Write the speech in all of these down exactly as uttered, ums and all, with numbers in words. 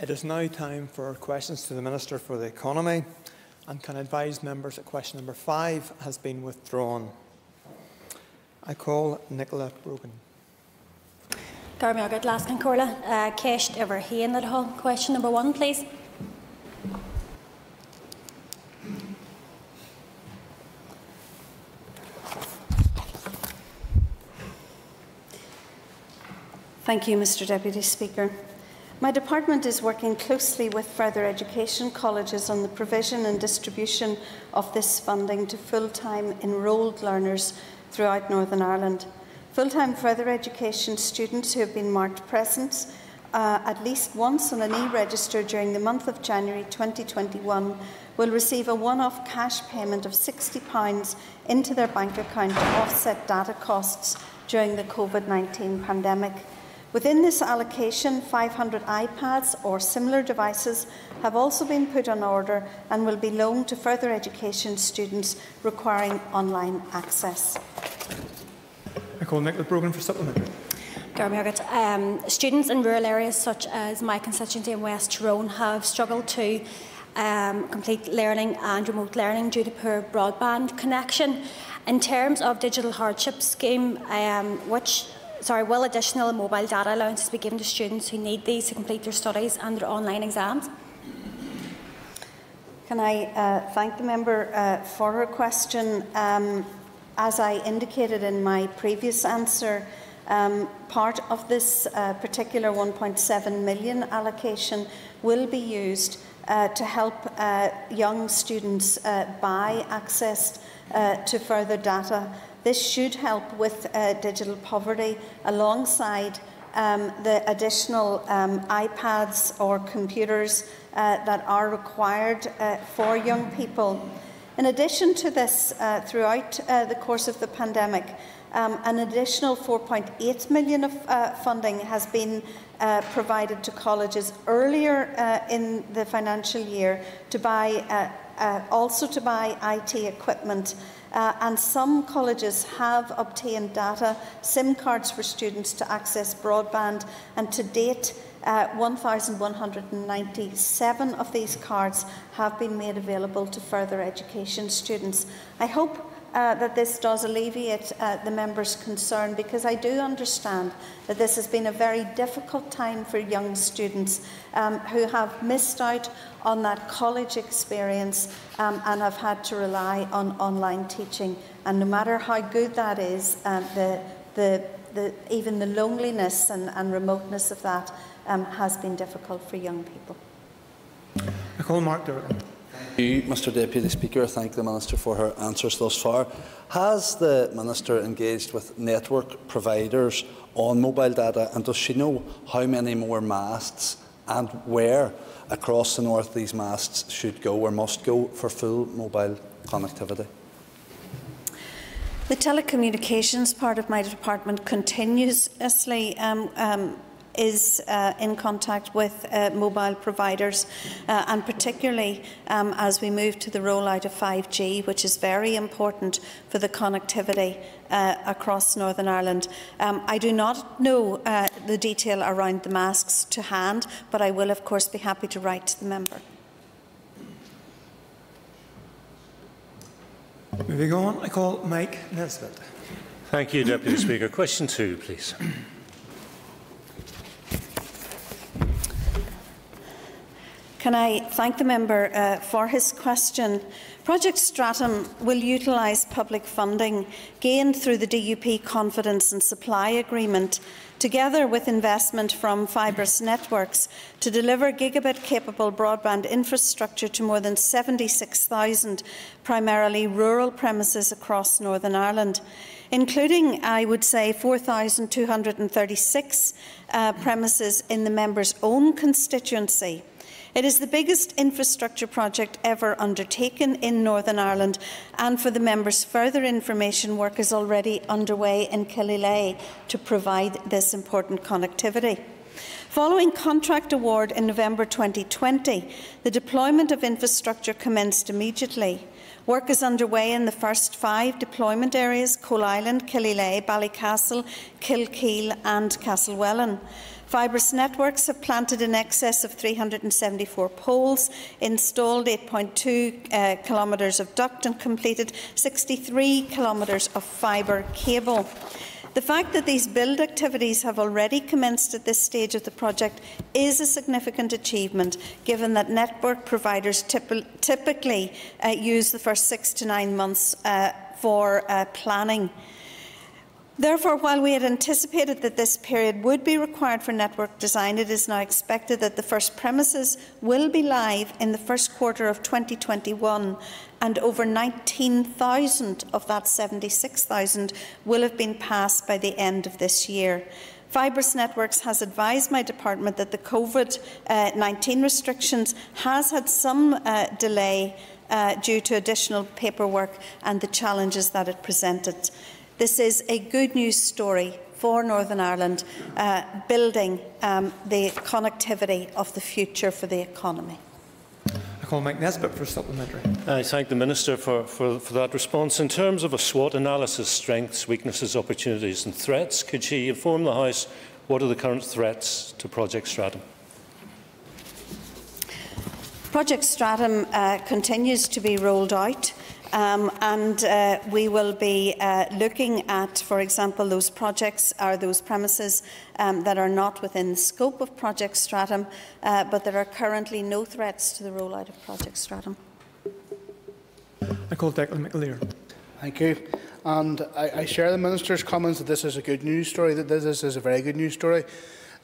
It is now time for questions to the Minister for the Economy, and can advise members that question number five has been withdrawn. I call Nicola Brogan. Question number one, please. Thank you, Mister Deputy Speaker. My department is working closely with further education colleges on the provision and distribution of this funding to full-time enrolled learners throughout Northern Ireland. Full-time further education students who have been marked present uh, at least once on an e-register during the month of January twenty twenty-one will receive a one-off cash payment of sixty pounds into their bank account to offset data costs during the COVID nineteen pandemic. Within this allocation, five hundred iPads or similar devices have also been put on order and will be loaned to further education students requiring online access. I call Nicola Brogan for supplementary. Um, students in rural areas such as my constituency in West Tyrone have struggled to um, complete learning and remote learning due to poor broadband connection. In terms of digital hardship scheme, um, which Sorry, will additional mobile data allowances be given to students who need these to complete their studies and their online exams? Can I uh, thank the member uh, for her question? Um, as I indicated in my previous answer, um, part of this uh, particular one point seven million allocation will be used uh, to help uh, young students uh, buy access uh, to further data. This should help with uh, digital poverty alongside um, the additional um, iPads or computers uh, that are required uh, for young people. In addition to this, uh, throughout uh, the course of the pandemic, um, an additional four point eight million of uh, funding has been uh, provided to colleges earlier uh, in the financial year to buy, uh, uh, also to buy I T equipment. Uh, and some colleges have obtained data, SIM cards for students to access broadband, and to date uh, one thousand one hundred ninety-seven of these cards have been made available to further education students. I hope uh, that this does alleviate uh, the member's concern, because I do understand that this has been a very difficult time for young students um, who have missed out on that college experience um, and have had to rely on online teaching. And no matter how good that is, um, the, the, the, even the loneliness and, and remoteness of that um, has been difficult for young people. I call Mark Durkin. Thank you, Mister Deputy Speaker. I thank the Minister for her answers thus far. Has the Minister engaged with network providers on mobile data, and does she know how many more masts and where across the north these masts should go or must go for full mobile connectivity? The telecommunications part of my department continuously um, um, is uh, in contact with uh, mobile providers, uh, and particularly um, as we move to the rollout of five G, which is very important for the connectivity Uh, across Northern Ireland. Um, I do not know uh, the detail around the masks to hand, but I will of course be happy to write to the member. Moving on, I call Mike Nesbitt. Thank you, Deputy Speaker. Question two, please. Can I thank the member uh, for his question? Project Stratum will utilise public funding gained through the D U P Confidence and Supply Agreement, together with investment from Fibrus Networks, to deliver gigabit-capable broadband infrastructure to more than seventy-six thousand primarily rural premises across Northern Ireland, including, I would say, four thousand two hundred thirty-six uh, premises in the member's own constituency. It is the biggest infrastructure project ever undertaken in Northern Ireland, and for the members, further information work is already underway in Killylay to provide this important connectivity. Following contract award in November twenty twenty, the deployment of infrastructure commenced immediately. Work is underway in the first five deployment areas: Coal Island, Killylay, Ballycastle, Kilkeel and Castlewellan. Fibrus Networks have planted in excess of three hundred seventy-four poles, installed eight point two uh, kilometres of duct and completed sixty-three kilometres of fibre cable. The fact that these build activities have already commenced at this stage of the project is a significant achievement, given that network providers typ- typically uh, use the first six to nine months uh, for uh, planning. Therefore, while we had anticipated that this period would be required for network design, it is now expected that the first premises will be live in the first quarter of twenty twenty-one, and over nineteen thousand of that seventy-six thousand will have been passed by the end of this year. Fibrus Networks has advised my department that the COVID nineteen restrictions has had some uh, delay uh, due to additional paperwork and the challenges that it presented. This is a good news story for Northern Ireland, uh, building um, the connectivity of the future for the economy. I call Mike Nesbitt for supplementary. I thank the Minister for, for, for that response. In terms of a SWOT analysis, strengths, weaknesses, opportunities and threats, could she inform the House what are the current threats to Project Stratum? Project Stratum uh, continues to be rolled out. Um, and uh, we will be uh, looking at, for example, those projects or those premises um, that are not within the scope of Project Stratum, uh, but there are currently no threats to the rollout of Project Stratum. I call Declan McAleer. Thank you. And I, I share the Minister's comments that this is a good news story, that this is a very good news story.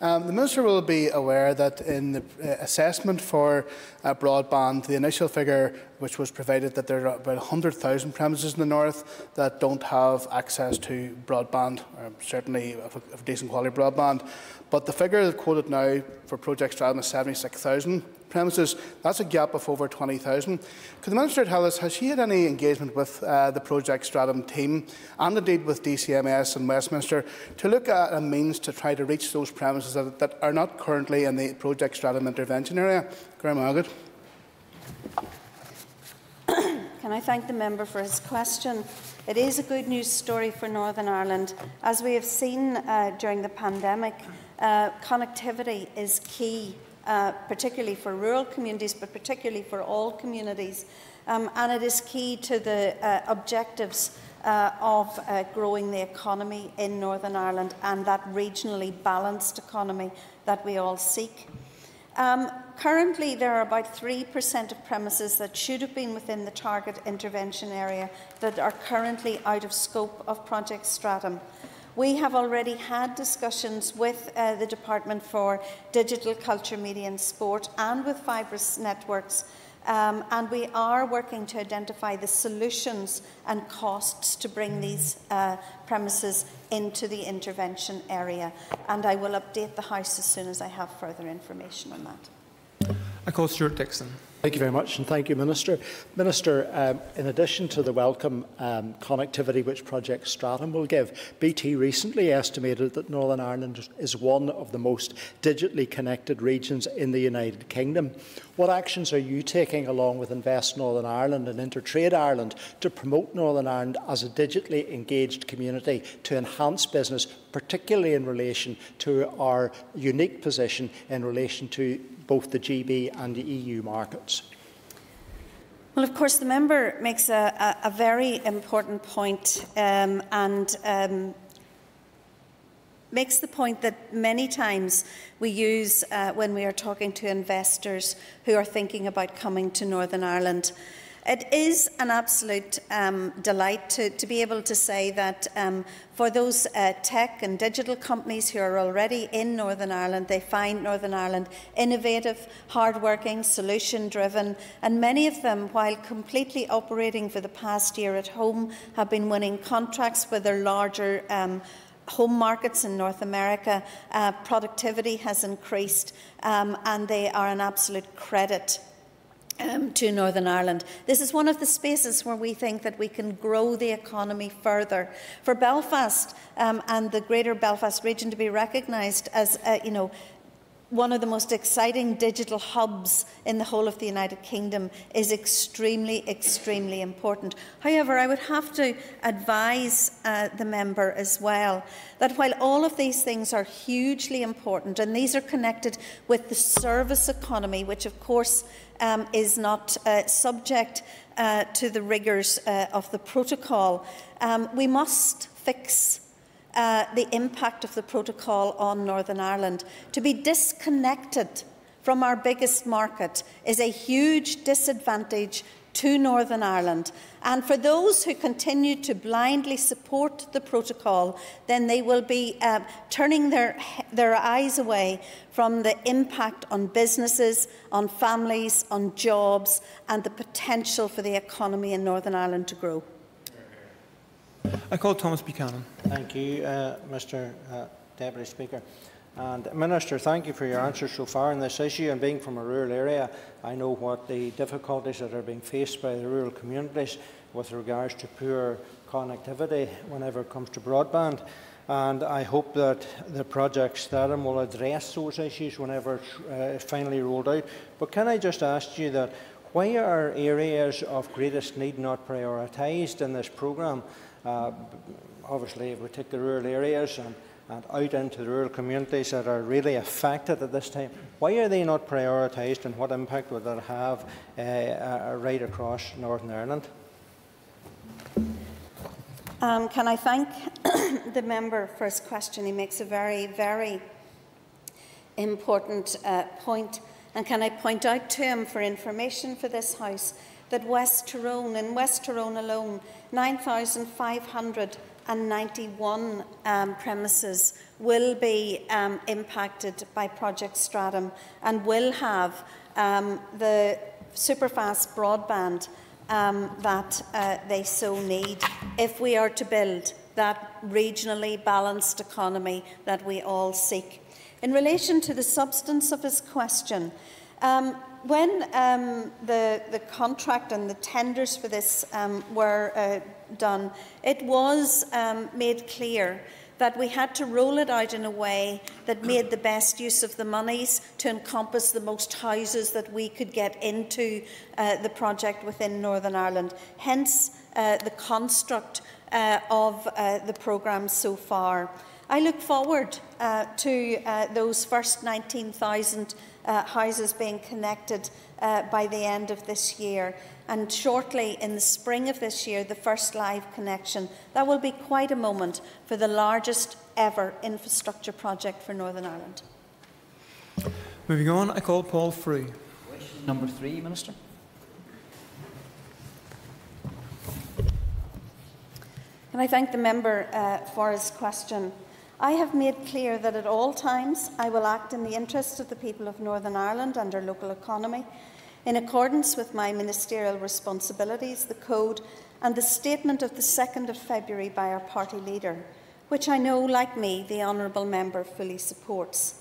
Um, the Minister will be aware that in the uh, assessment for uh, broadband, the initial figure which was provided that there are about one hundred thousand premises in the north that don't have access to broadband, or certainly of, a, of decent quality broadband. But the figure quoted now for Project Stratum is seventy-six thousand premises. That's a gap of over twenty thousand. Could the Minister tell us, has she had any engagement with uh, the Project Stratum team and indeed with D C M S and Westminster to look at a means to try to reach those premises that, that are not currently in the Project Stratum intervention area? Graham Agat. Can I thank the member for his question? It is a good news story for Northern Ireland. As we have seen uh, during the pandemic, uh, connectivity is key, uh, particularly for rural communities, but particularly for all communities. Um, and it is key to the uh, objectives uh, of uh, growing the economy in Northern Ireland and that regionally balanced economy that we all seek. Um, currently, there are about three percent of premises that should have been within the target intervention area that are currently out of scope of Project Stratum. We have already had discussions with uh, the Department for Digital, Culture, Media and Sport and with Fibrus Networks, um, and we are working to identify the solutions and costs to bring these uh, premises into the intervention area, and I will update the House as soon as I have further information on that. I call Stuart Dixon. Thank you very much, and thank you, Minister. Minister, um, in addition to the welcome um, connectivity which Project Stratum will give, B T recently estimated that Northern Ireland is one of the most digitally connected regions in the United Kingdom. What actions are you taking, along with Invest Northern Ireland and Intertrade Ireland, to promote Northern Ireland as a digitally engaged community to enhance business, particularly in relation to our unique position in relation to both the G B and the E U markets? Well, of course, the member makes a, a, a very important point um, and um, makes the point that many times we use uh, when we are talking to investors who are thinking about coming to Northern Ireland. It is an absolute um, delight to, to be able to say that um, for those uh, tech and digital companies who are already in Northern Ireland, they find Northern Ireland innovative, hard-working, solution-driven, and many of them, while completely operating for the past year at home, have been winning contracts with their larger um, home markets in North America. Uh, productivity has increased, um, and they are an absolute credit Um, to Northern Ireland. This is one of the spaces where we think that we can grow the economy further. For Belfast um, and the Greater Belfast region to be recognised as, uh, you know, one of the most exciting digital hubs in the whole of the United Kingdom is extremely, extremely important. However, I would have to advise uh, the member as well that while all of these things are hugely important, and these are connected with the service economy, which of course um, is not uh, subject uh, to the rigours uh, of the protocol, um, we must fix Uh, the impact of the protocol on Northern Ireland. To be disconnected from our biggest market is a huge disadvantage to Northern Ireland. And for those who continue to blindly support the protocol, then they will be uh, turning their, their eyes away from the impact on businesses, on families, on jobs, and the potential for the economy in Northern Ireland to grow. I call Thomas Buchanan. Thank you, uh, Mister Uh, Deputy Speaker. And Minister, thank you for your answers so far on this issue. And being from a rural area, I know what the difficulties that are being faced by the rural communities with regards to poor connectivity whenever it comes to broadband. And I hope that the Project Stratum will address those issues whenever it's uh, finally rolled out. But can I just ask you that why are areas of greatest need not prioritised in this programme? Uh, obviously, if we take the rural areas and, and out into the rural communities that are really affected at this time, why are they not prioritised, and what impact would that have uh, uh, right across Northern Ireland? Um, can I thank the member for his question? He makes a very, very important uh, point. And can I point out to him, for information for this House, that West Tyrone, in West Tyrone alone, nine thousand five hundred and ninety-one um, premises will be um, impacted by Project Stratum and will have um, the superfast broadband um, that uh, they so need if we are to build that regionally balanced economy that we all seek. In relation to the substance of his question, um, when um, the, the contract and the tenders for this um, were uh, done, it was um, made clear that we had to roll it out in a way that made the best use of the monies to encompass the most houses that we could get into uh, the project within Northern Ireland. Hence uh, the construct uh, of uh, the programme so far. I look forward uh, to uh, those first nineteen thousand uh, houses being connected uh, by the end of this year, and shortly in the spring of this year, the first live connection. That will be quite a moment for the largest ever infrastructure project for Northern Ireland. Moving on, I call Paul Frew. Question number three, Minister. Can I thank the member uh, for his question? I have made clear that at all times I will act in the interests of the people of Northern Ireland and our local economy, in accordance with my ministerial responsibilities, the Code, and the statement of the second of February by our party leader, which I know, like me, the honourable member fully supports.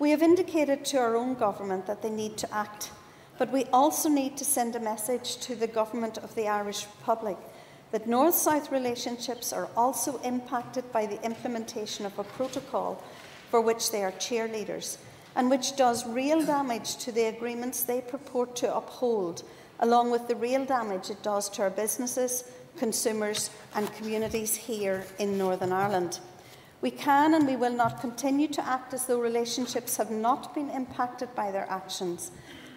We have indicated to our own government that they need to act, but we also need to send a message to the government of the Irish Republic that North-South relationships are also impacted by the implementation of a protocol for which they are cheerleaders, and which does real damage to the agreements they purport to uphold, along with the real damage it does to our businesses, consumers and communities here in Northern Ireland. We can and we will not continue to act as though relationships have not been impacted by their actions.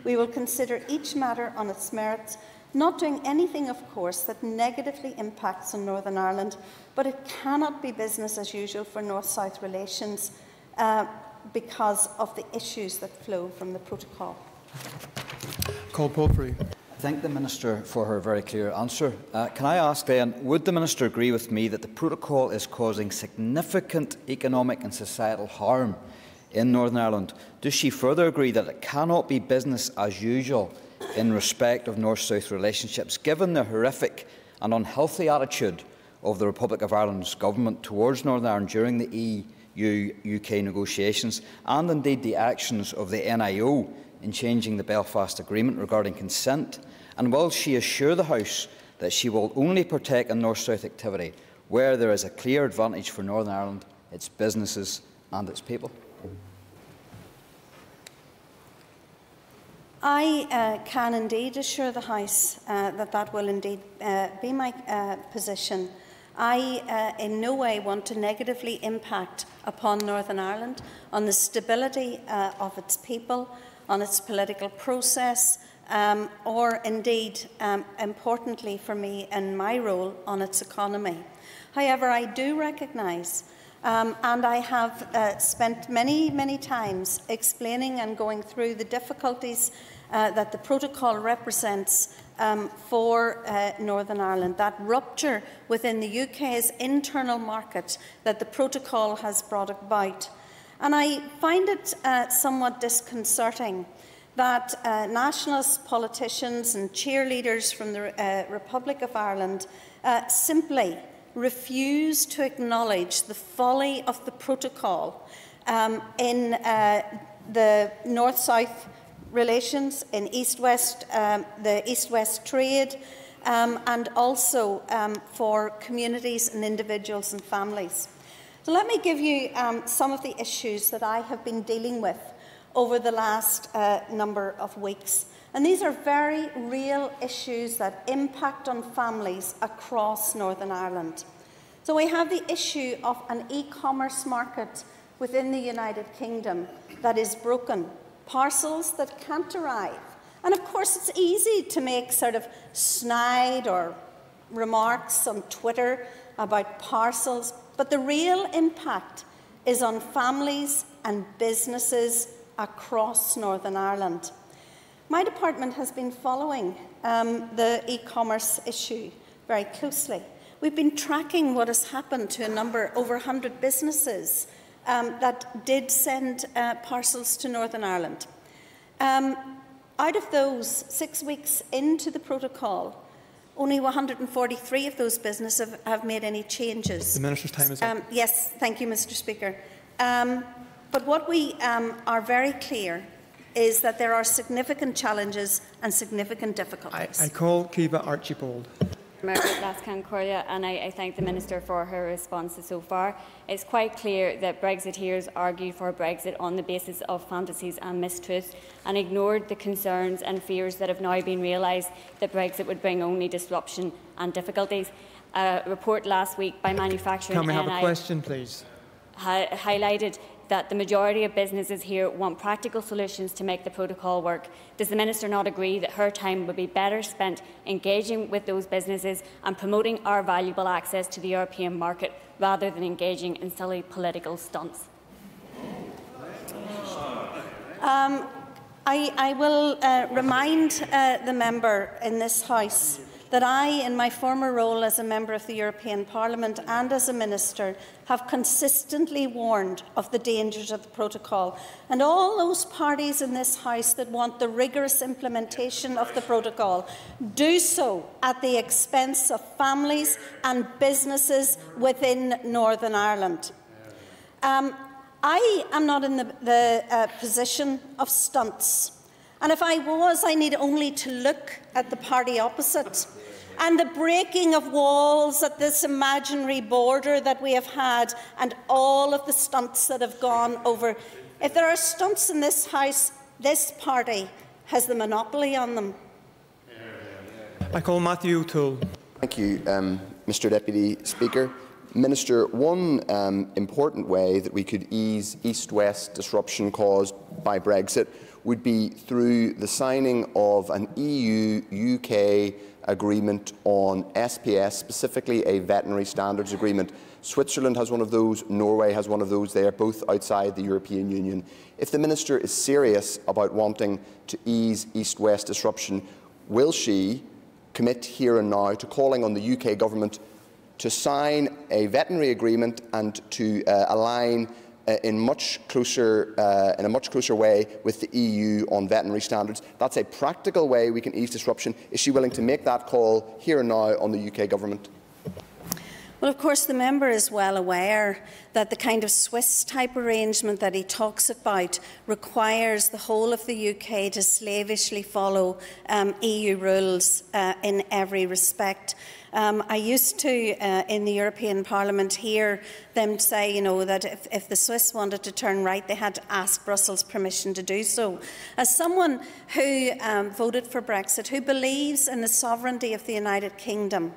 We will consider each matter on its merits, not doing anything, of course, that negatively impacts on Northern Ireland, but it cannot be business as usual for North-South relations uh, because of the issues that flow from the protocol. Call Paul Frew. Thank the Minister for her very clear answer. Uh, can I ask then, would the Minister agree with me that the protocol is causing significant economic and societal harm in Northern Ireland? Does she further agree that it cannot be business as usual in respect of North-South relationships, given the horrific and unhealthy attitude of the Republic of Ireland's government towards Northern Ireland during the E U U K negotiations, and indeed the actions of the N I O in changing the Belfast Agreement regarding consent? And will she assure the House that she will only protect a North-South activity where there is a clear advantage for Northern Ireland, its businesses and its people? I uh, can indeed assure the House uh, that that will indeed uh, be my uh, position. I uh, in no way want to negatively impact upon Northern Ireland, on the stability uh, of its people, on its political process, um, or indeed, um, importantly for me in my role, on its economy. However, I do recognise, um, and I have uh, spent many, many times explaining and going through the difficulties Uh, that the protocol represents um, for uh, Northern Ireland, that rupture within the U K's internal market that the protocol has brought about. And I find it uh, somewhat disconcerting that uh, nationalist politicians and cheerleaders from the uh, Republic of Ireland uh, simply refuse to acknowledge the folly of the protocol um, in uh, the North-South relations, in East-West, um, the East-West trade, um, and also um, for communities and individuals and families. So let me give you um, some of the issues that I have been dealing with over the last uh, number of weeks. And these are very real issues that impact on families across Northern Ireland. So we have the issue of an e-commerce market within the United Kingdom that is broken. Parcels that can't arrive. And of course, it's easy to make sort of snide or remarks on Twitter about parcels, but the real impact is on families and businesses across Northern Ireland. My department has been following um, the e-commerce issue very closely. We've been tracking what has happened to a number, over one hundred businesses Um, that did send uh, parcels to Northern Ireland. Um, out of those, six weeks into the protocol, only one hundred forty-three of those businesses have, have made any changes. The Minister's time is um, up. Yes, thank you, Mister Speaker. Um, but what we um, are very clear is that there are significant challenges and significant difficulties. I, I call Kiva Archibald. And I, I thank the Minister for her responses so far. It's quite clear that Brexiteers argued for Brexit on the basis of fantasies and mistruths and ignored the concerns and fears that have now been realised that Brexit would bring only disruption and difficulties. A report last week by Manufacturing N I have a question, please? Hi highlighted that the majority of businesses here want practical solutions to make the protocol work. Does the Minister not agree that her time would be better spent engaging with those businesses and promoting our valuable access to the European market rather than engaging in silly political stunts? Um, I, I will uh, remind uh, the member in this House that I, in my former role as a member of the European Parliament and as a minister, have consistently warned of the dangers of the protocol. And all those parties in this House that want the rigorous implementation of the protocol do so at the expense of families and businesses within Northern Ireland. Um, I am not in the, the uh, position of stunts. And if I was, I need only to look at the party opposite and the breaking of walls at this imaginary border that we have had and all of the stunts that have gone over. If there are stunts in this House, this party has the monopoly on them. I call Matthew Tole. Thank you, um, Mister Deputy Speaker. Minister, one um, important way that we could ease East-West disruption caused by Brexit would be through the signing of an E U U K agreement on S P S, specifically a veterinary standards agreement. Switzerland has one of those, Norway has one of those, they are both outside the European Union. If the Minister is serious about wanting to ease East-West disruption, will she commit here and now to calling on the U K Government to sign a veterinary agreement and to uh, align uh, in, much closer, uh, in a much closer way with the E U on veterinary standards? That's a practical way we can ease disruption. Is she willing to make that call here and now on the U K Government? Well, of course, the member is well aware that the kind of Swiss-type arrangement that he talks about requires the whole of the U K to slavishly follow um, E U rules uh, in every respect. Um, I used to, uh, in the European Parliament, hear them say, you know, that if, if the Swiss wanted to turn right, they had to ask Brussels permission to do so. As someone who um, voted for Brexit, who believes in the sovereignty of the United Kingdom,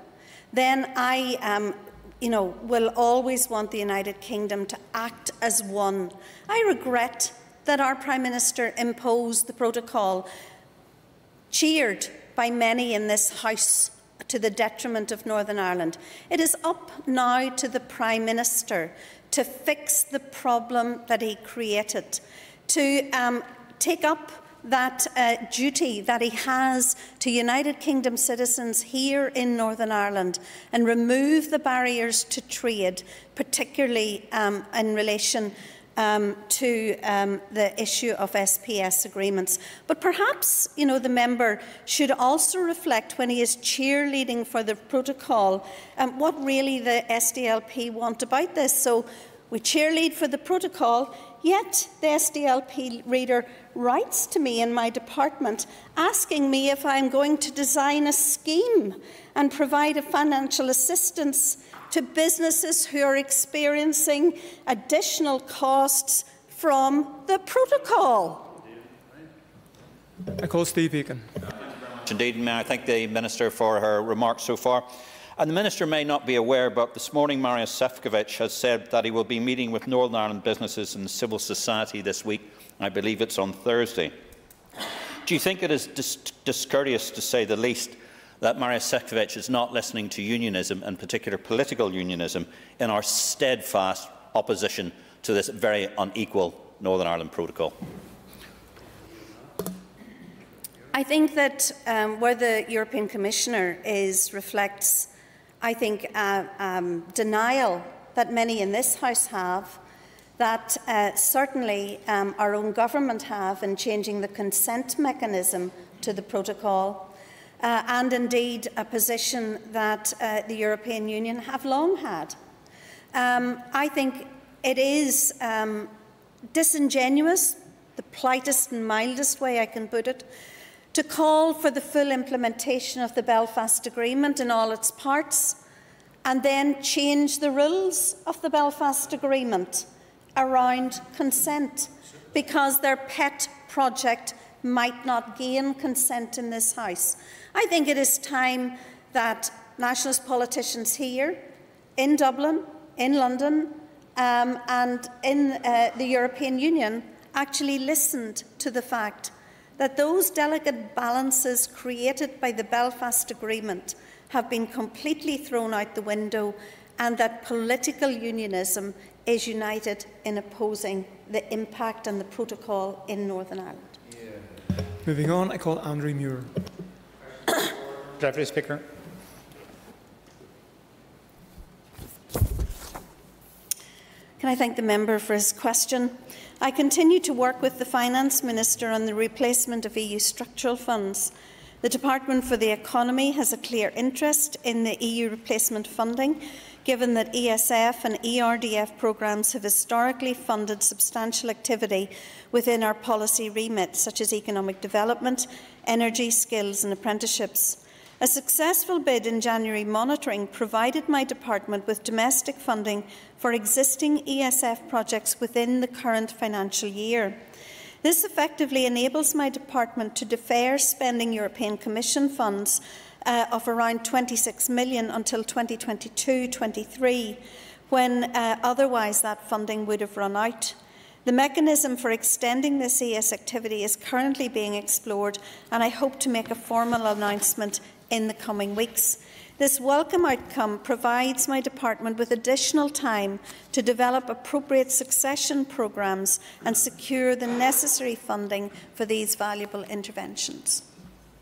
then I um, you know, will always want the United Kingdom to act as one. I regret that our Prime Minister imposed the protocol, cheered by many in this House, to the detriment of Northern Ireland. It is up now to the Prime Minister to fix the problem that he created, to um, take up that uh, duty that he has to United Kingdom citizens here in Northern Ireland and remove the barriers to trade, particularly um, in relation Um, to um, the issue of S P S agreements. But perhaps, you know, the member should also reflect, when he is cheerleading for the protocol, um, what really the S D L P want about this. So we cheerlead for the protocol, yet the S D L P reader writes to me in my department asking me if I'm going to design a scheme and provide a financial assistance to businesses who are experiencing additional costs from the protocol. I call Steve Eakin. Indeed, may I thank the Minister for her remarks so far. And the Minister may not be aware, but this morning Marius Sefcovic has said that he will be meeting with Northern Ireland businesses and civil society this week. I believe it's on Thursday. Do you think it is dis discourteous, to say the least, that Marius Sefcovic is not listening to unionism, in particular political unionism, in our steadfast opposition to this very unequal Northern Ireland protocol? I think that um, where the European Commissioner is reflects, I think, uh, um, denial that many in this House have, that uh, certainly um, our own government have in changing the consent mechanism to the protocol. Uh, and indeed a position that uh, the European Union have long had. Um, I think it is um, disingenuous, the politest and mildest way I can put it, to call for the full implementation of the Belfast Agreement in all its parts and then change the rules of the Belfast Agreement around consent, because their pet project might not gain consent in this House. I think it is time that nationalist politicians here, in Dublin, in London, um, and in uh, the European Union actually listened to the fact that those delicate balances created by the Belfast Agreement have been completely thrown out the window, and that political unionism is united in opposing the impact and the protocol in Northern Ireland. Moving on, I call Andrew Muir. Deputy Speaker. Can I thank the member for his question? I continue to work with the Finance Minister on the replacement of E U structural funds. The Department for the Economy has a clear interest in the E U replacement funding, given that E S F and E R D F programmes have historically funded substantial activity within our policy remit, such as economic development, energy, skills and apprenticeships. A successful bid in January monitoring provided my department with domestic funding for existing E S F projects within the current financial year. This effectively enables my department to defer spending European Commission funds uh, of around twenty-six million until twenty twenty-two twenty-three, when uh, otherwise that funding would have run out. The mechanism for extending this E S activity is currently being explored, and I hope to make a formal announcement in the coming weeks. This welcome outcome provides my department with additional time to develop appropriate succession programmes and secure the necessary funding for these valuable interventions.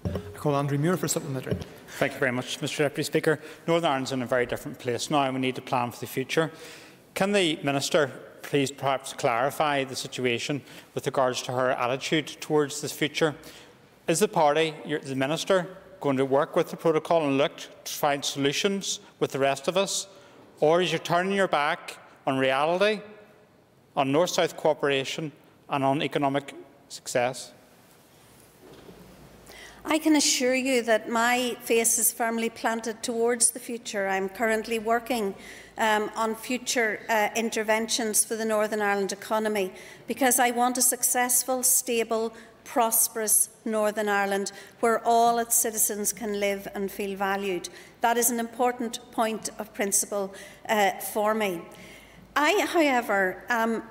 I call Andrew Muir for supplementary. Thank you very much, Mister Deputy Speaker. Northern Ireland is in a very different place now, and we need to plan for the future. Can the Minister please perhaps clarify the situation with regards to her attitude towards this future? Is the party, the Minister, going to work with the protocol and look to find solutions with the rest of us, or is you turning your back on reality, on North-South cooperation and on economic success? I can assure you that my face is firmly planted towards the future. I am currently working um, on future uh, interventions for the Northern Ireland economy because I want a successful, stable, prosperous Northern Ireland where all its citizens can live and feel valued. That is an important point of principle uh, for me. I, however, um,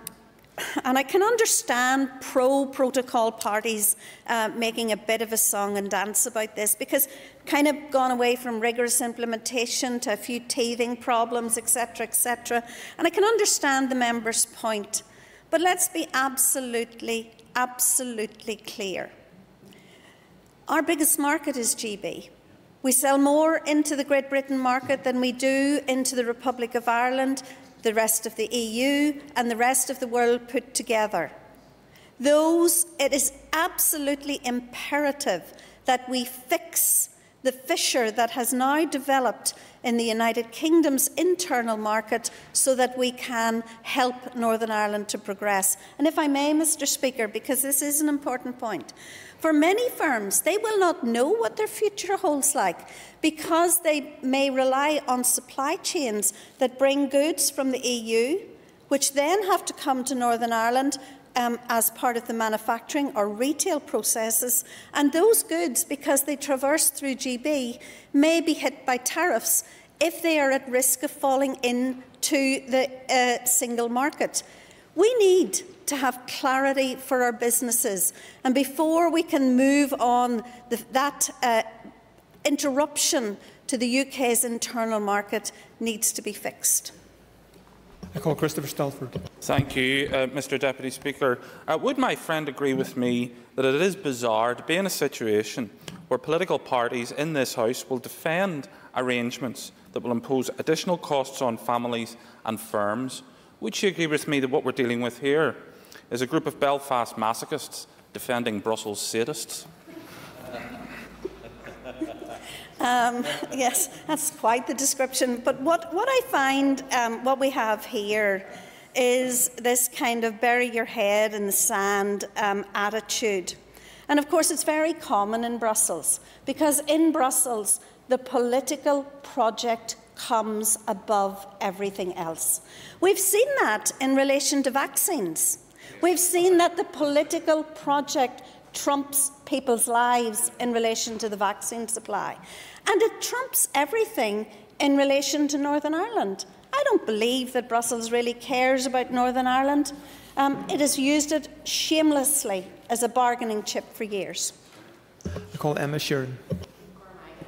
and I can understand pro-protocol parties uh, making a bit of a song and dance about this, because kind of gone away from rigorous implementation to a few teething problems, et cetera, et cetera. And I can understand the member's point, but let's be absolutely, absolutely clear. Our biggest market is G B. We sell more into the Great Britain market than we do into the Republic of Ireland, the rest of the E U and the rest of the world put together. Those, it is absolutely imperative that we fix the fissure that has now developed in the United Kingdom's internal market so that we can help Northern Ireland to progress. And if I may, Mister Speaker, because this is an important point, for many firms, they will not know what their future holds like because they may rely on supply chains that bring goods from the E U, which then have to come to Northern Ireland um, as part of the manufacturing or retail processes. And those goods, because they traverse through G B, may be hit by tariffs if they are at risk of falling into the uh, single market. We need to have clarity for our businesses, and before we can move on the, that uh, interruption to the U K's internal market needs to be fixed. I call Christopher Stalford. Thank you, uh, Mister Deputy Speaker. Uh, would my friend agree with me that it is bizarre to be in a situation where political parties in this House will defend arrangements that will impose additional costs on families and firms? Would she agree with me that what we're dealing with here is a group of Belfast masochists defending Brussels sadists? Um, yes, that's quite the description. But what, what I find, um, what we have here is this kind of bury your head in the sand um, attitude. And of course it's very common in Brussels, because in Brussels the political project comes above everything else. We've seen that in relation to vaccines. We've seen that the political project trumps people's lives in relation to the vaccine supply. And it trumps everything in relation to Northern Ireland. I don't believe that Brussels really cares about Northern Ireland. Um, it has used it shamelessly as a bargaining chip for years. I call Emma Sheridan.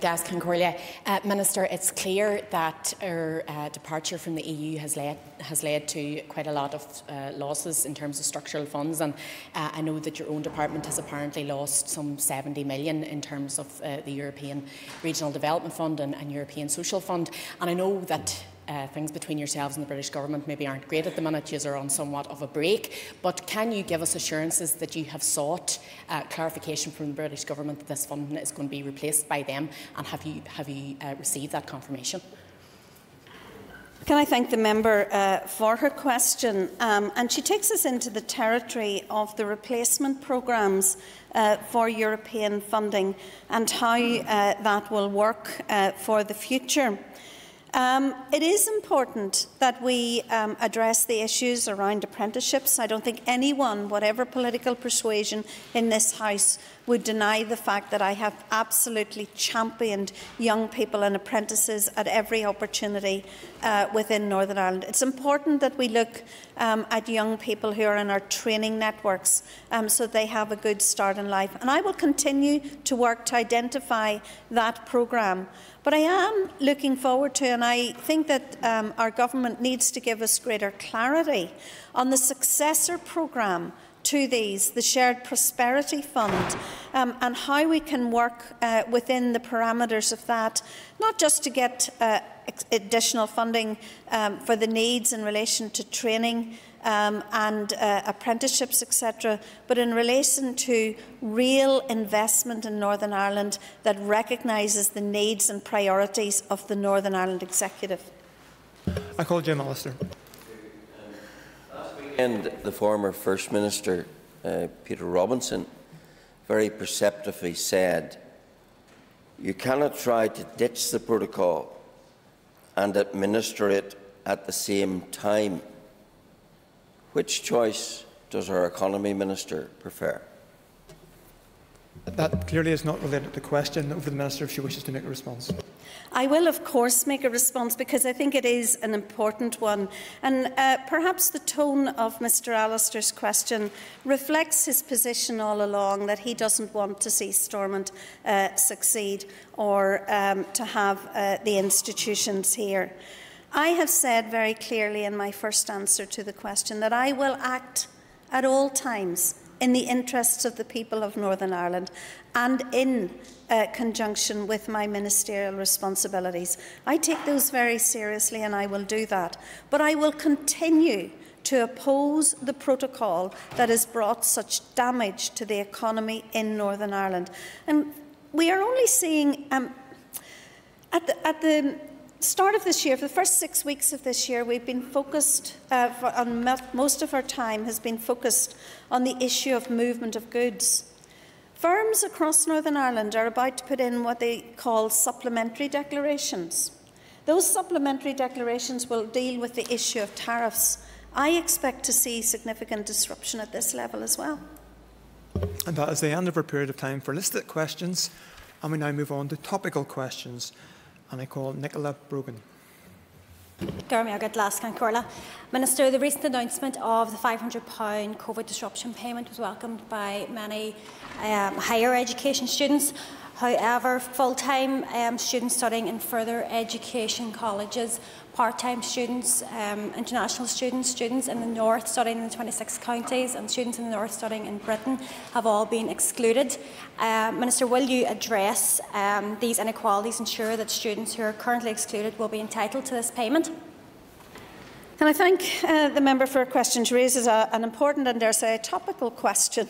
Uh, Minister, it's clear that our uh, departure from the E U has led, has led to quite a lot of uh, losses in terms of structural funds, and uh, I know that your own department has apparently lost some seventy million in terms of uh, the European Regional Development Fund and, and European Social Fund, and I know that Uh, things between yourselves and the British government maybe aren't great at the minute. You are on somewhat of a break, but can you give us assurances that you have sought uh, clarification from the British government that this funding is going to be replaced by them, and have you have you uh, received that confirmation? Can I thank the member uh, for her question? Um, and she takes us into the territory of the replacement programmes uh, for European funding and how uh, that will work uh, for the future. Um, it is important that we um, address the issues around apprenticeships. I don't think anyone, whatever political persuasion in this House, would deny the fact that I have absolutely championed young people and apprentices at every opportunity uh, within Northern Ireland. It's important that we look um, at young people who are in our training networks um, so they have a good start in life. And I will continue to work to identify that programme. But I am looking forward to, and I think that um, our government needs to give us greater clarity on the successor programme to these, the Shared Prosperity Fund, um, and how we can work uh, within the parameters of that, not just to get uh, additional funding um, for the needs in relation to training um, and uh, apprenticeships, et cetera, but in relation to real investment in Northern Ireland that recognises the needs and priorities of the Northern Ireland Executive. I call Jim Allister. Last weekend, the former First Minister, uh, Peter Robinson, very perceptively said, you cannot try to ditch the protocol and administer it at the same time. Which choice does our Economy Minister prefer? That clearly is not related to the question. Over to the Minister if she wishes to make a response. I will, of course, make a response because I think it is an important one. And uh, perhaps the tone of Mr Allister's question reflects his position all along that he doesn't want to see Stormont uh, succeed or um, to have uh, the institutions here. I have said very clearly in my first answer to the question that I will act at all times in the interests of the people of Northern Ireland and in uh, conjunction with my ministerial responsibilities. I take those very seriously and I will do that. But I will continue to oppose the protocol that has brought such damage to the economy in Northern Ireland. And we are only seeing, um, at the, at the start of this year, for the first six weeks of this year, we've been focused uh, for, on most of our time has been focused on the issue of movement of goods. Firms across Northern Ireland are about to put in what they call supplementary declarations. Those supplementary declarations will deal with the issue of tariffs. I expect to see significant disruption at this level as well. And that is the end of our period of time for listed questions, and we now move on to topical questions. And I call Nicola Brogan. Minister, the recent announcement of the five hundred pound COVID disruption payment was welcomed by many um, higher education students. However, full-time um, students studying in further education colleges, part-time students, um, international students, students in the north studying in the twenty-six counties and students in the north studying in Britain have all been excluded. Uh, Minister, will you address um, these inequalities and ensure that students who are currently excluded will be entitled to this payment? And I thank uh, the member for her question. She raises a, an important and, dare say, a topical question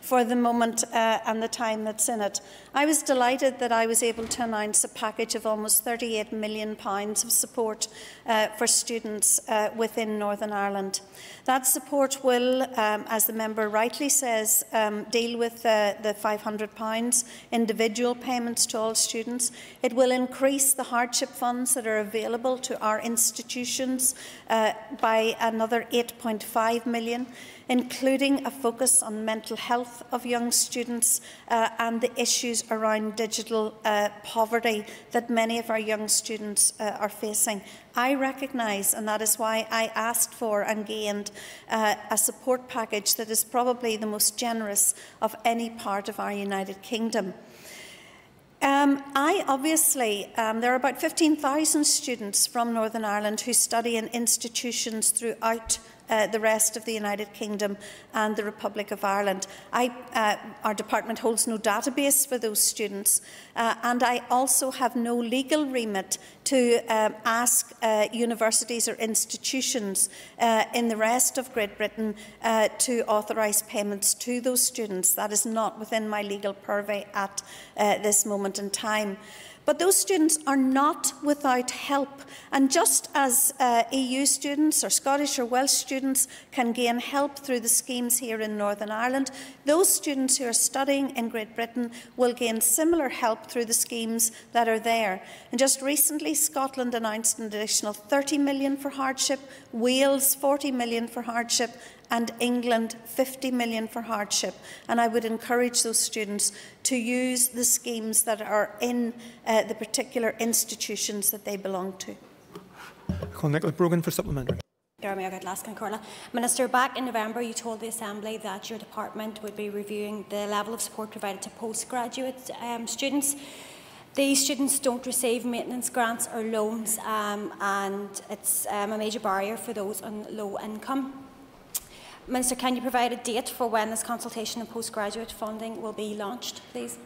for the moment uh, and the time that's in it. I was delighted that I was able to announce a package of almost thirty-eight million pounds of support uh, for students uh, within Northern Ireland. That support will, um, as the member rightly says, um, deal with uh, the five hundred pound individual payments to all students. It will increase the hardship funds that are available to our institutions uh, Uh, by another eight point five million, including a focus on mental health of young students uh, and the issues around digital uh, poverty that many of our young students uh, are facing. I recognise, and that is why I asked for and gained uh, a support package that is probably the most generous of any part of our United Kingdom. Um, I obviously, um, there are about fifteen thousand students from Northern Ireland who study in institutions throughout uh, the rest of the United Kingdom and the Republic of Ireland. I, uh, our department holds no database for those students, uh, and I also have no legal remit to um, ask uh, universities or institutions uh, in the rest of Great Britain uh, to authorise payments to those students. That is not within my legal purview at uh, this moment in time. But those students are not without help. And just as uh, E U students or Scottish or Welsh students can gain help through the schemes here in Northern Ireland, those students who are studying in Great Britain will gain similar help through the schemes that are there. And just recently, Scotland announced an additional thirty million pounds for hardship, Wales forty million pounds for hardship, and England fifty million pounds for hardship. And I would encourage those students to use the schemes that are in uh, the particular institutions that they belong to. I call Nicola Brogan for supplementary. Minister, back in November you told the Assembly that your department would be reviewing the level of support provided to postgraduate um, students. These students don't receive maintenance grants or loans, um, and it's um, a major barrier for those on low income. Minister, can you provide a date for when this consultation and postgraduate funding will be launched, please?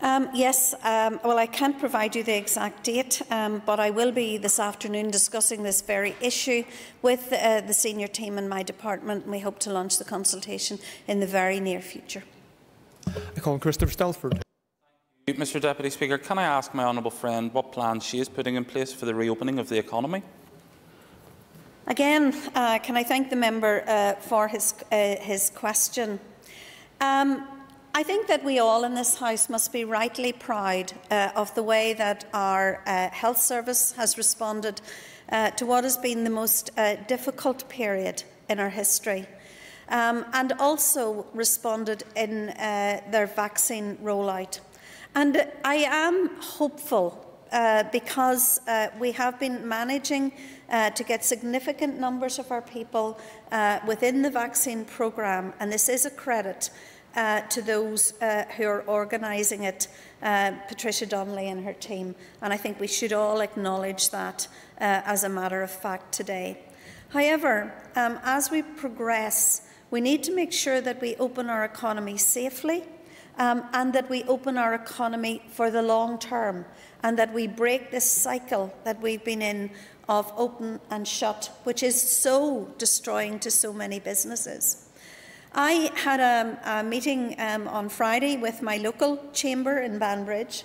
Um, yes. Um, well, I can't provide you the exact date, um, but I will be this afternoon discussing this very issue with uh, the senior team in my department, and we hope to launch the consultation in the very near future. I call Christopher Stalford. Mister Deputy Speaker, can I ask my honourable friend what plans she is putting in place for the reopening of the economy? Again, uh, can I thank the member uh, for his, uh, his question. Um, I think that we all in this House must be rightly proud uh, of the way that our uh, health service has responded uh, to what has been the most uh, difficult period in our history. Um, and also responded in uh, their vaccine rollout. And I am hopeful uh, because uh, we have been managing uh, to get significant numbers of our people uh, within the vaccine programme, and this is a credit uh, to those uh, who are organising it, uh, Patricia Donnelly and her team, and I think we should all acknowledge that uh, as a matter of fact today. However, um, as we progress, we need to make sure that we open our economy safely um, and that we open our economy for the long term and that we break this cycle that we've been in of open and shut, which is so destroying to so many businesses. I had a, a meeting um, on Friday with my local chamber in Banbridge,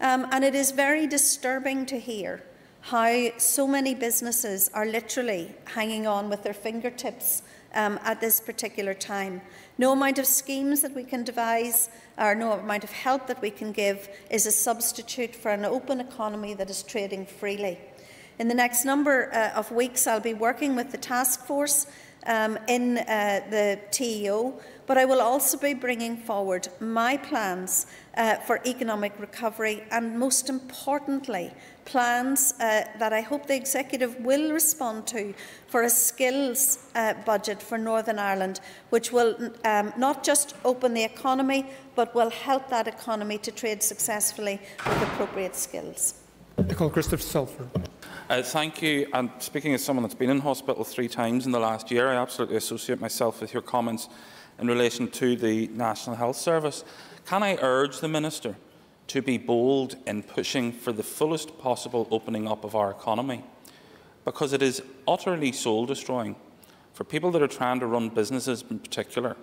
um, and it is very disturbing to hear how so many businesses are literally hanging on with their fingertips um, at this particular time. No amount of schemes that we can devise or no amount of help that we can give is a substitute for an open economy that is trading freely. In the next number uh, of weeks, I'll be working with the task force um, in uh, the T E O, but I will also be bringing forward my plans uh, for economic recovery and, most importantly, plans uh, that I hope the Executive will respond to for a skills uh, budget for Northern Ireland, which will um, not just open the economy, but will help that economy to trade successfully with appropriate skills. I call Christopher Stalford. Uh, thank you. And speaking as someone that's been in hospital three times in the last year, I absolutely associate myself with your comments in relation to the National Health Service. Can I urge the Minister to be bold in pushing for the fullest possible opening up of our economy, because it is utterly soul-destroying for people that are trying to run businesses in particular,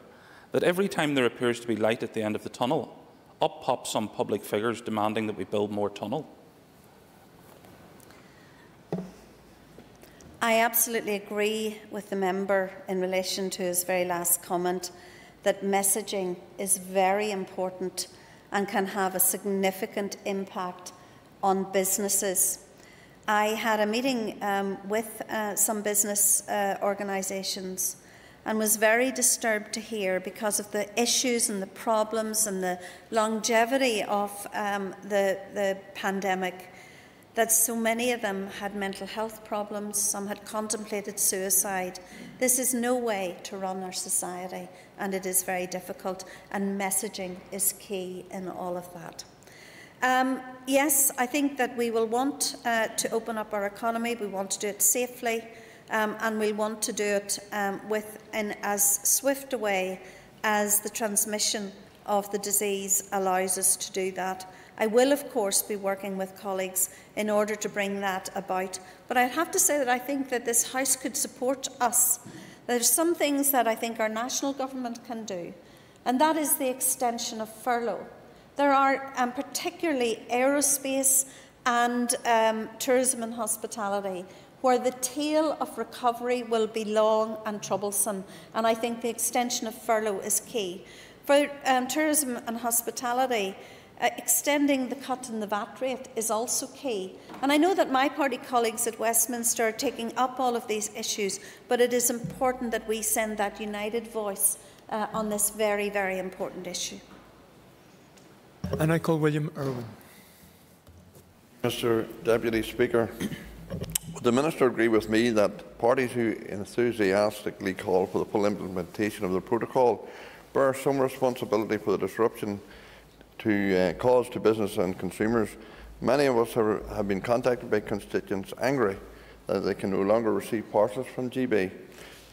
that every time there appears to be light at the end of the tunnel, up pop some public figures demanding that we build more tunnel? I absolutely agree with the member in relation to his very last comment that messaging is very important and can have a significant impact on businesses. I had a meeting um, with uh, some business uh, organisations and was very disturbed to hear, because of the issues and the problems and the longevity of um, the, the pandemic, that so many of them had mental health problems, some had contemplated suicide. This is no way to run our society, and it is very difficult, and messaging is key in all of that. Um, yes, I think that we will want uh, to open up our economy, we want to do it safely, um, and we want to do it um, with, in as swift a way as the transmission of the disease allows us to do that. I will, of course, be working with colleagues in order to bring that about. But I have to say that I think that this House could support us. There are some things that I think our national government can do, and that is the extension of furlough. There are, um, particularly aerospace and um, tourism and hospitality, where the tail of recovery will be long and troublesome, and I think the extension of furlough is key. For um, tourism and hospitality, Uh, extending the cut in the V A T rate is also key. And I know that my party colleagues at Westminster are taking up all of these issues, but it is important that we send that united voice uh, on this very, very important issue. And I call William Irwin. Mister Deputy Speaker, would the Minister agree with me that parties who enthusiastically call for the full implementation of the protocol bear some responsibility for the disruption to uh, cause to business and consumers? Many of us are, have been contacted by constituents angry that they can no longer receive parcels from G B.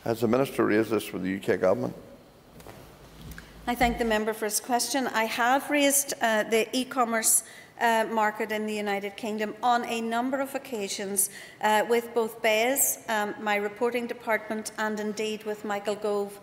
Has the Minister raised this with the U K Government? I thank the member for his question. I have raised uh, the e-commerce uh, market in the United Kingdom on a number of occasions uh, with both BEIS, um, my reporting department, and indeed with Michael Gove,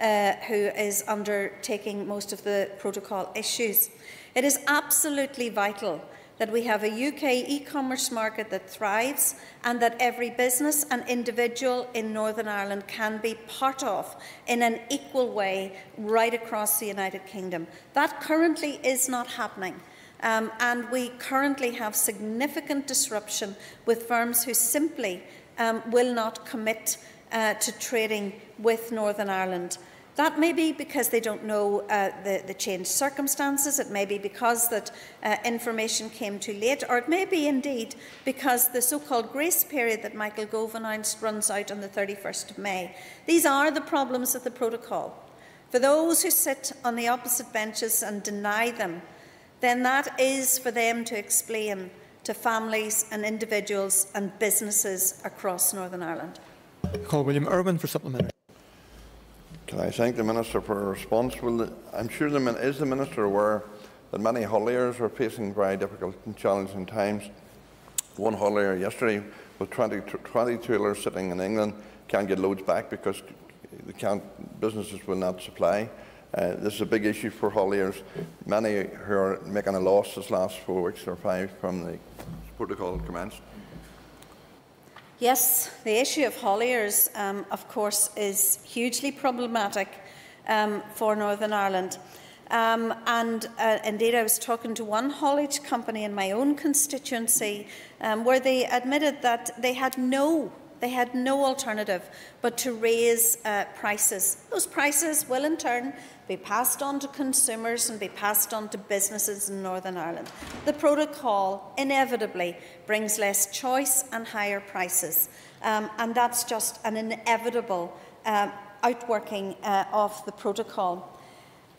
Uh, who is undertaking most of the protocol issues. It is absolutely vital that we have a U K e-commerce market that thrives and that every business and individual in Northern Ireland can be part of in an equal way right across the United Kingdom. That currently is not happening. Um, and we currently have significant disruption with firms who simply um, will not commit uh, to trading with Northern Ireland. That may be because they don't know uh, the, the changed circumstances, it may be because that uh, information came too late, or it may be indeed because the so-called grace period that Michael Gove announced runs out on the thirty-first of May. These are the problems of the protocol. For those who sit on the opposite benches and deny them, then that is for them to explain to families and individuals and businesses across Northern Ireland. I call William Irwin for supplementary. Can I thank the Minister for her response? Will the, I'm sure the, is the Minister aware that many hauliers are facing very difficult and challenging times. One haulier yesterday with twenty, twenty trailers sitting in England can't get loads back because they can't, businesses will not supply. Uh, this is a big issue for hauliers. Many who are making a loss this last four weeks or five from the protocol commenced. Yes, the issue of hauliers, um, of course, is hugely problematic um, for Northern Ireland. Um, and uh, indeed, I was talking to one haulage company in my own constituency um, where they admitted that they had no They had no alternative but to raise uh, prices. Those prices will in turn be passed on to consumers and be passed on to businesses in Northern Ireland. The protocol inevitably brings less choice and higher prices, um, and that's just an inevitable uh, outworking uh, of the protocol.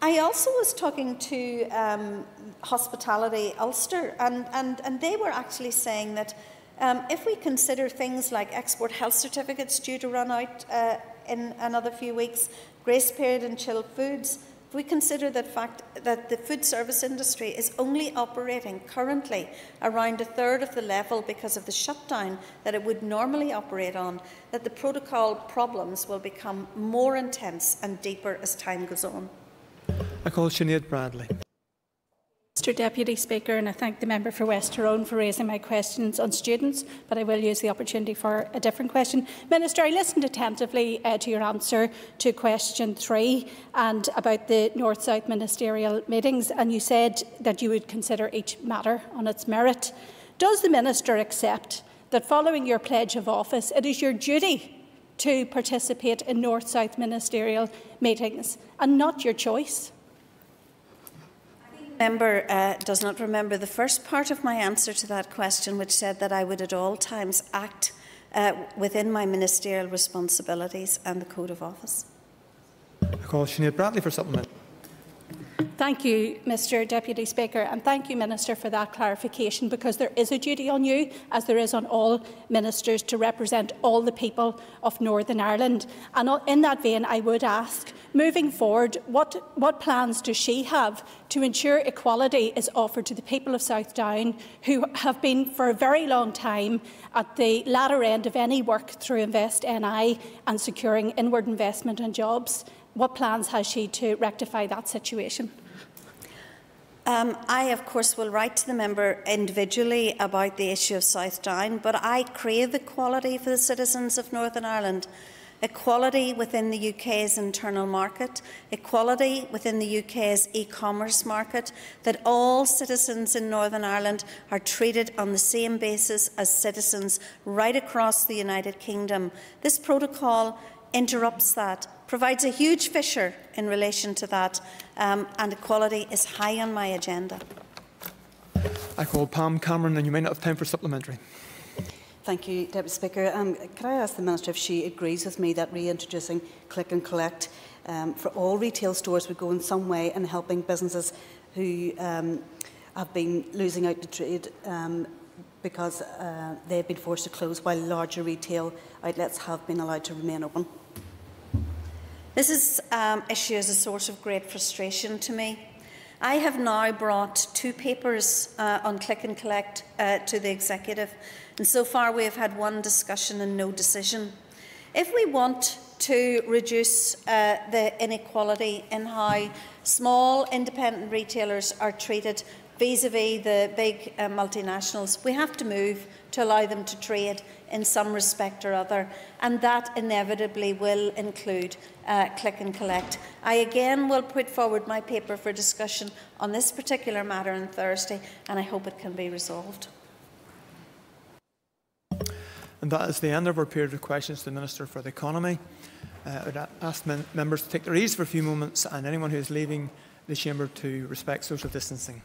I also was talking to um, Hospitality Ulster, and, and, and they were actually saying that Um, if we consider things like export health certificates due to run out uh, in another few weeks, grace period and chilled foods, if we consider the fact that the food service industry is only operating currently around a third of the level because of the shutdown that it would normally operate on, that the protocol problems will become more intense and deeper as time goes on. I call Sinéad Bradley. Mister Deputy Speaker, and I thank the member for West Tyrone for raising my questions on students, but I will use the opportunity for a different question. Minister, I listened attentively uh, to your answer to question three and about the North-South ministerial meetings, and you said that you would consider each matter on its merit. Does the Minister accept that following your pledge of office, it is your duty to participate in North-South ministerial meetings and not your choice? The member uh, does not remember the first part of my answer to that question, which said that I would at all times act uh, within my ministerial responsibilities and the Code of Office. I call Sinéad Bradley for supplement. Thank you, Mister Deputy Speaker, and thank you, Minister, for that clarification, because there is a duty on you, as there is on all ministers, to represent all the people of Northern Ireland. And in that vein, I would ask, moving forward, what, what plans does she have to ensure equality is offered to the people of South Down, who have been for a very long time at the latter end of any work through Invest N I and securing inward investment and jobs? What plans has she to rectify that situation? Um, I, of course, will write to the member individually about the issue of South Down, but I crave equality for the citizens of Northern Ireland. Equality within the U K's internal market, equality within the U K's e-commerce market, that all citizens in Northern Ireland are treated on the same basis as citizens right across the United Kingdom. This protocol interrupts that, provides a huge fissure in relation to that, um, and equality is high on my agenda. I call Pam Cameron, and you may not have time for supplementary. Thank you, Deputy Speaker. Um, can I ask the Minister if she agrees with me that reintroducing click and collect um, for all retail stores would go in some way in helping businesses who um, have been losing out to trade um, because uh, they've been forced to close while larger retail outlets have been allowed to remain open? This is, um, issue is a source of great frustration to me. I have now brought two papers uh, on click and collect uh, to the executive, and so far we have had one discussion and no decision. If we want to reduce uh, the inequality in how small independent retailers are treated vis-a-vis the big uh, multinationals, we have to move to allow them to trade in some respect or other, and that inevitably will include uh, click and collect. I again will put forward my paper for discussion on this particular matter on Thursday, and I hope it can be resolved. And that is the end of our period of questions to the Minister for the Economy. Uh, I would ask members to take their ease for a few moments, and anyone who is leaving the chamber to respect social distancing.